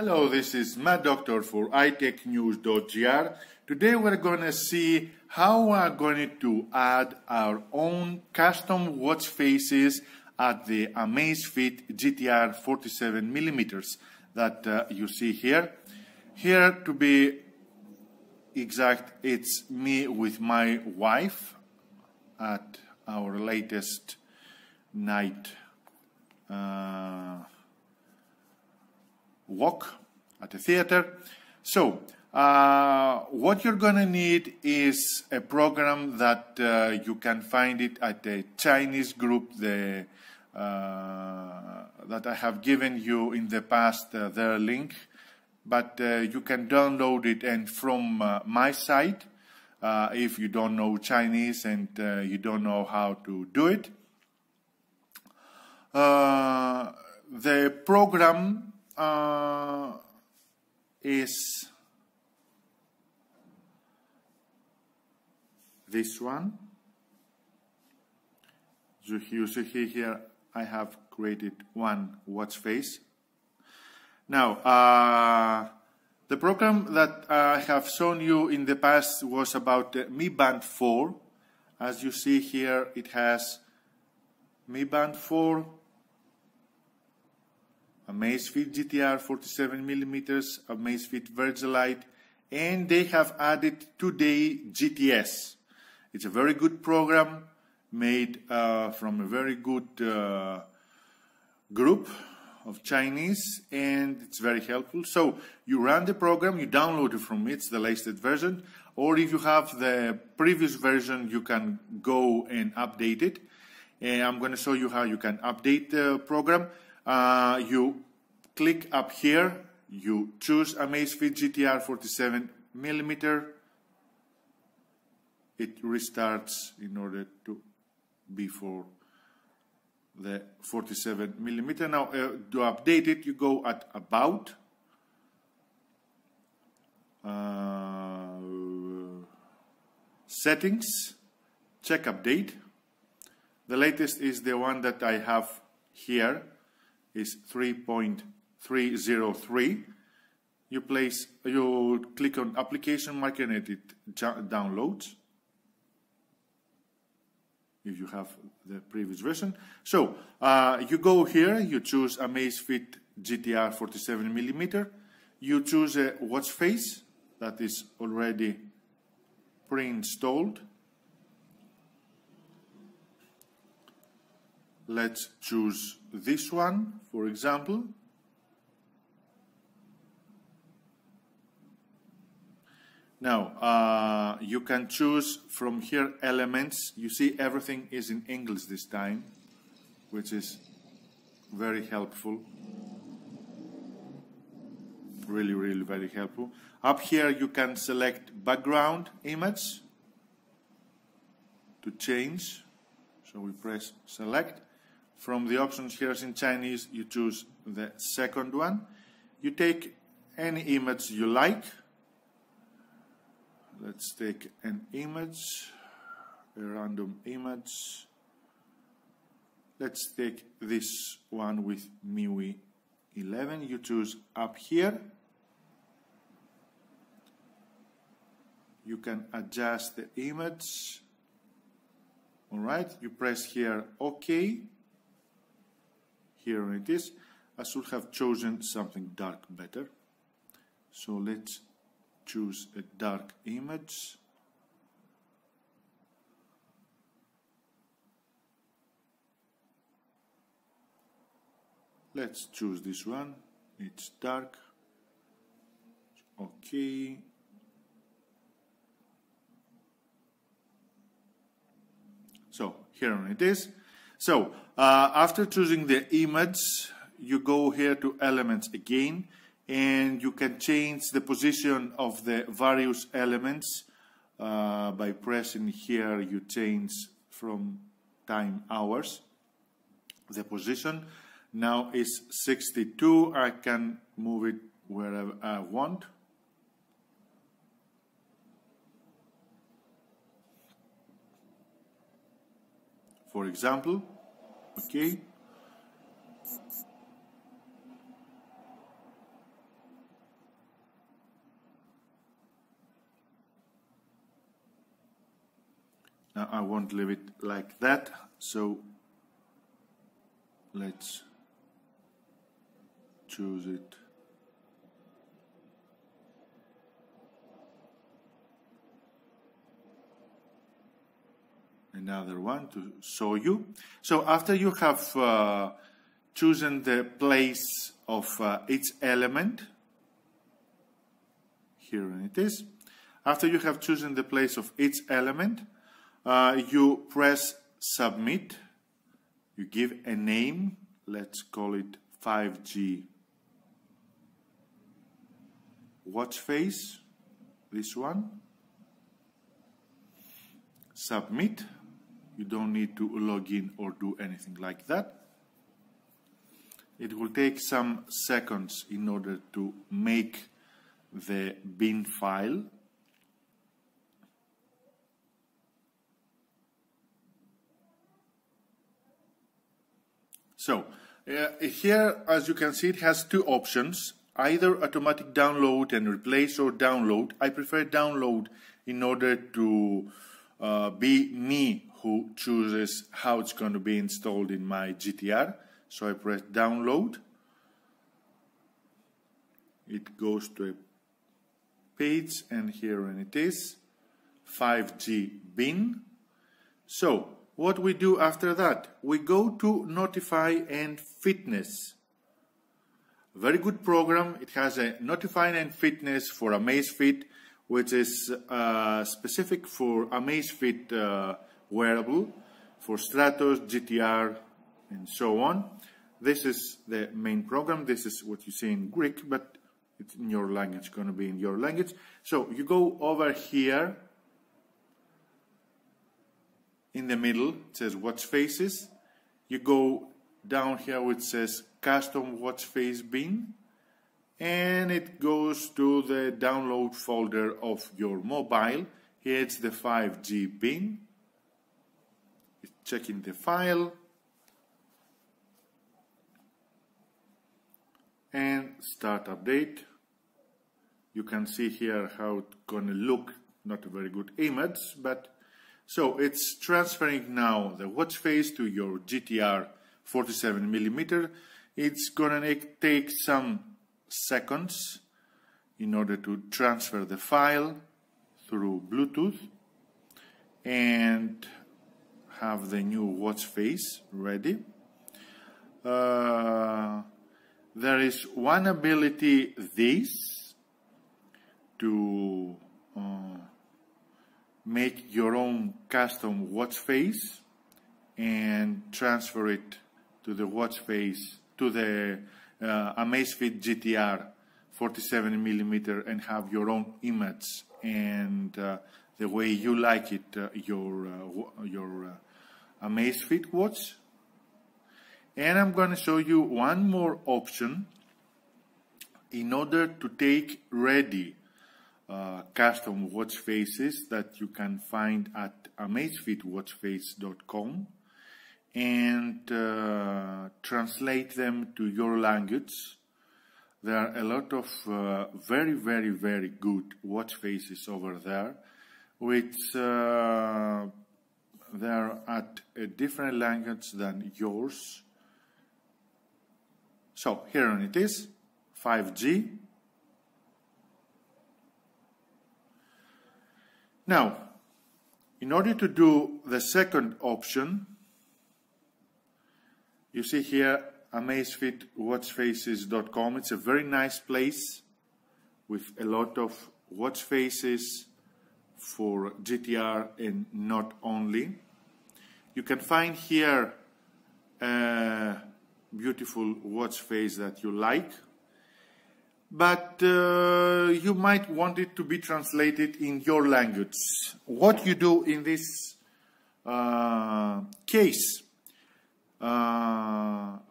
Hello, this is Mad Doctor for iTechNews.gr. Today we're going to see how we're going to add our own custom watch faces at the Amazfit GTR 47mm that you see here. Here, to be exact, it's me with my wife at our latest night walk at a theater. So what you're gonna need is a program that you can find it at a Chinese group that I have given you in the past, their link, but you can download it and from my site if you don't know Chinese and you don't know how to do it. The program is this one. You see here I have created one watch face. Now the program that I have shown you in the past was about Mi Band 4. As you see here, it has Mi Band 4, Amazfit GTR 47mm, Amazfit Virgilite, and they have added today GTS. It's a very good program made from a very good group of Chinese, and it's very helpful. So you run the program, you download it from me, it's the latest version, or if you have the previous version, you can go and update it. And I'm going to show you how you can update the program. You click up here, you choose Amazfit GTR 47mm. It restarts in order to be for the 47mm. Now to update it, you go at About, Settings, check Update. The latest is the one that I have here, is 3.303. You click on application market and it downloads if you have the previous version. So you go here, you choose Amazfit GTR 47mm, you choose a watch face that is already pre-installed. Let's choose this one, for example. Now, you can choose from here elements. You see everything is in English this time, which is very helpful. Really, really very helpful. Up here you can select background image to change. So we press select. From the options here in Chinese, you choose the second one. You take any image you like. Let's take an image, a random image. Let's take this one with MIUI 11. You choose up here. You can adjust the image. All right, you press here OK. Here it is. I should have chosen something dark better. So let's choose a dark image. Let's choose this one. It's dark. Okay. So here it is. So after choosing the image, you go here to elements again, and you can change the position of the various elements by pressing here. You change from time hours. The position now is 62. I can move it wherever I want. For example, okay, Now I won't leave it like that, so let's choose it another one to show you. So after you have chosen the place of each element, here it is. After you have chosen the place of each element, you press submit. You give a name, let's call it 5G watch face, this one. Submit. You don't need to log in or do anything like that. It will take some seconds in order to make the bin file. So here, as you can see, it has two options, either automatic download and replace or download. I prefer download in order to be me who chooses how it's going to be installed in my GTR. So I press download. It goes to a page, and here it is, 5G bin. So what we do after that? We go to Notify and Fitness. Very good program. It has a Notify and Fitness for Amazfit, which is specific for Amazfit wearable, for Stratos, GTR, and so on. This is the main program. This is what you see in Greek, but it's in your language, going to be in your language. So you go over here. In the middle, it says watch faces. You go down here, which says custom watch face bin, and it goes to the download folder of your mobile. Here it's the 5G bin. It's checking the file and start update. You can see here how it's gonna look. Not a very good image, but so it's transferring now the watch face to your GTR 47mm. It's gonna take some seconds in order to transfer the file through Bluetooth and have the new watch face ready. There is one ability, this, to make your own custom watch face and transfer it to the watch face, to the Amazfit GTR 47mm, and have your own image and the way you like it, your Amazfit watch. And I'm going to show you one more option in order to take ready custom watch faces that you can find at amazfitwatchface.com and translate them to your language. There are a lot of very, very, very good watch faces over there, which they are at a different language than yours. So here it is, 5G. Now, in order to do the second option, you see here amazfitwatchfaces.com. It's a very nice place with a lot of watch faces for GTR and not only. You can find here a beautiful watch face that you like, but you might want it to be translated in your language. What you do in this case,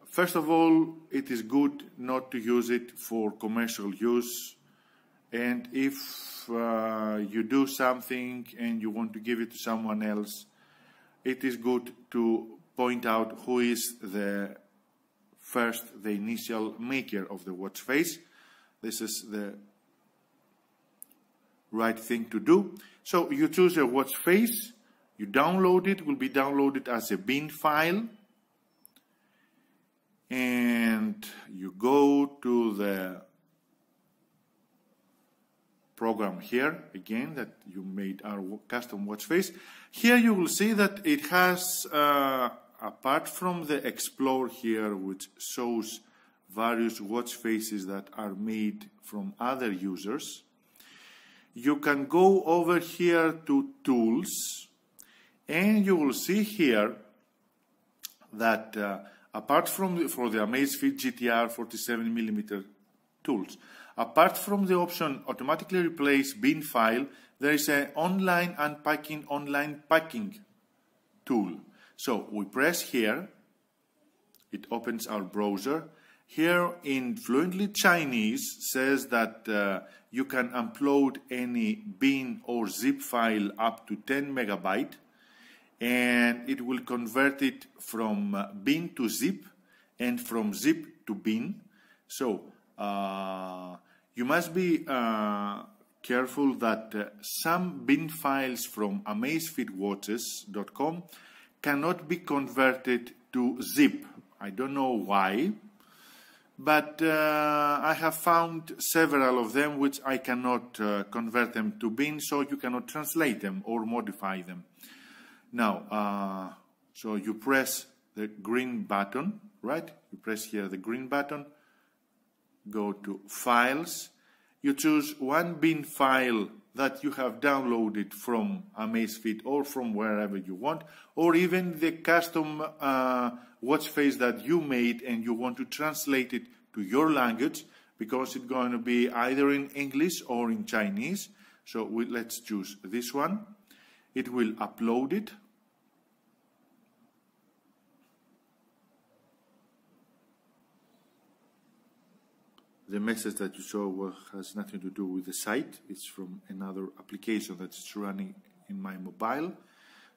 first of all, it is good not to use it for commercial use, and if you do something and you want to give it to someone else, it is good to point out who is the initial maker of the watch face. This is the right thing to do. So you choose a watch face, You download it, will be downloaded as a bin file, and you go to the program here again that you made our custom watch face. Here you will see that it has, apart from the Explore here, which shows various watch faces that are made from other users, you can go over here to Tools, and you will see here that apart from for the Amazfit GTR 47mm tools, apart from the option automatically replace bin file, there is an online unpacking, online packing tool. So we press here, it opens our browser. Here in fluently Chinese says that you can upload any bin or zip file up to 10 MB, and it will convert it from bin to zip and from zip to bin. So you must be careful that some bin files from amazfitwatches.com cannot be converted to zip. I don't know why, but I have found several of them which I cannot convert them to bin, so you cannot translate them or modify them. Now, so you press the green button, right? You press here the green button, go to Files, you choose one bin file that you have downloaded from Amazfit or from wherever you want, or even the custom watch face that you made and you want to translate it to your language, because it's going to be either in English or in Chinese. So let's choose this one. It will upload it. The message that you saw has nothing to do with the site. It's from another application that's running in my mobile.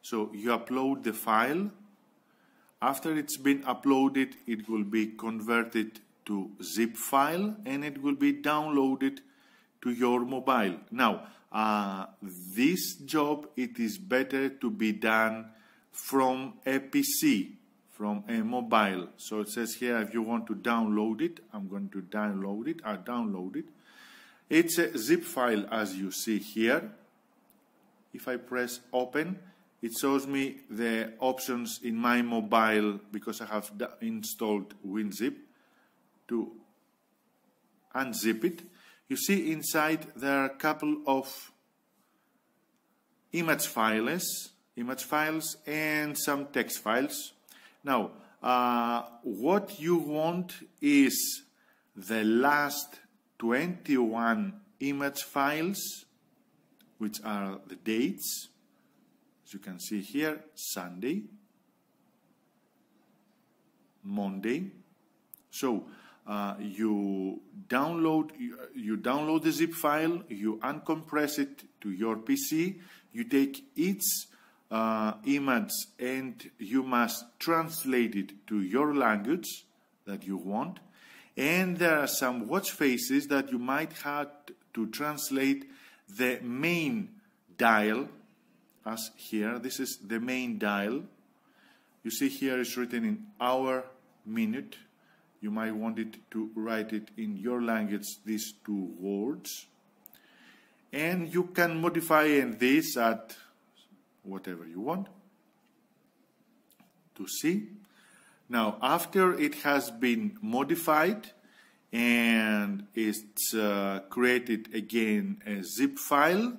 So you upload the file. After it's been uploaded, it will be converted to zip file and it will be downloaded to your mobile. Now, this job, it is better to be done from a PC, from a mobile. So it says here, if you want to download it, I'm going to download it. I download it. It's a zip file, as you see here. If I press open, it shows me the options in my mobile, because I have installed WinZip. To unzip it, you see inside there are a couple of image files and some text files. Now, what you want is the last 21 image files, which are the dates. As you can see here, Sunday, Monday. So you download the zip file, you uncompress it to your PC, you take each image and you must translate it to your language that you want. And there are some watch faces that you might have to translate the main dial, as here. This is the main dial. You see here it's written in hour, minute. You might want it to write it in your language, these two words. And you can modify this at whatever you want to see. Now, after it has been modified and it's created again a zip file,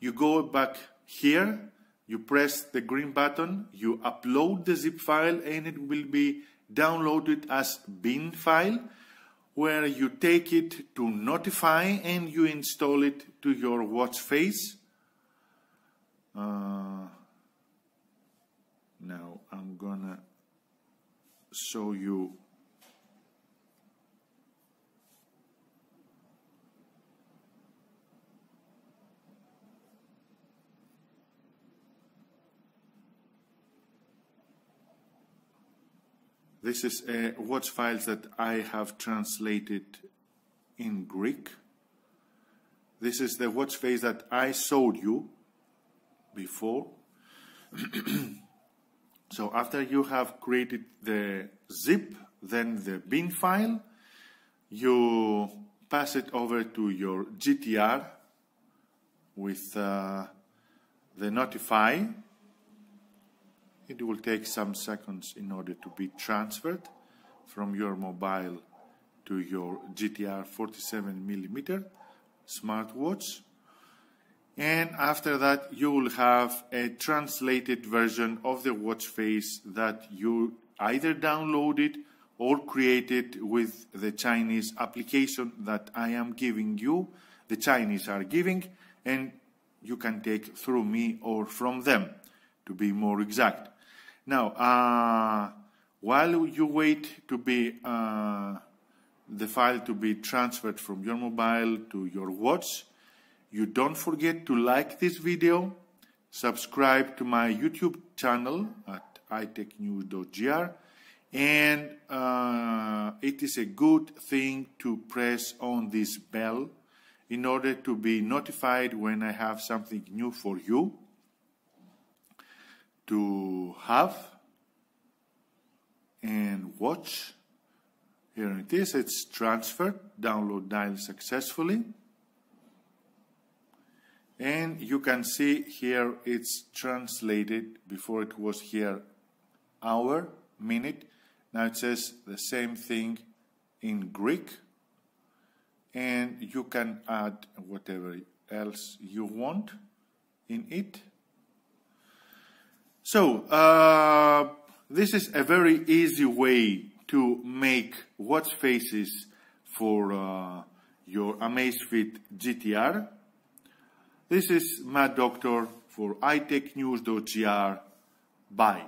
you go back here, you press the green button, you upload the zip file, and it will be downloaded as bin file, where you take it to Notify and you install it to your watch face. Now I'm gonna show you . This is a watch files that I have translated in Greek. This is the watch face that I showed you before. So after you have created the zip, then the bin file, you pass it over to your GTR with the notify. It will take some seconds in order to be transferred from your mobile to your GTR 47mm smartwatch, and after that you will have a translated version of the watch face that you either downloaded or created with the Chinese application that I am giving you, the Chinese are giving, and you can take through me or from them, to be more exact. Now, while you wait to be the file to be transferred from your mobile to your watch, you don't forget to like this video, subscribe to my YouTube channel at iTechNews.gr, and it is a good thing to press on this bell in order to be notified when I have something new for you to have and watch. Here it is, it's transferred, download dial successfully. And you can see here it's translated, before it was here hour, minute. Now it says the same thing in Greek. And you can add whatever else you want in it. So, this is a very easy way to make watch faces for your Amazfit GTR. This is Mad Doctor for iTechNews.gr. Bye.